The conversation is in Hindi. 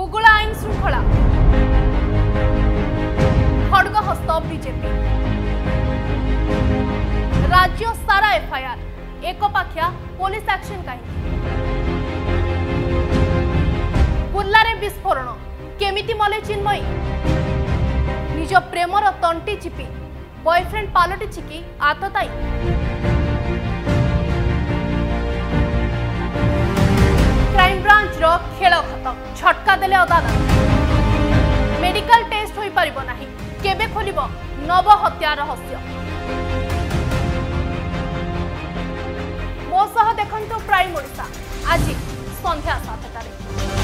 हुगुला आईन श्रृंखला खड़ग हस्त बीजेपी राज्य सारा एफआईआर एकपाखिया पुलिस एक्शन कहीं बुर्लारे विस्फोरण केमिति मले चिन्मयी निज प्रेमर तंटी चिपी बॉयफ्रेंड पालटिची कि आतताई खेल खत्म झटका देले अदालत मेडिकल टेस्ट होई परिबो नाही केबे खोलिबो नव हत्या रहस्य मोसह देखंतु प्राइम ओडिशा आज संध्या 7 तारिख।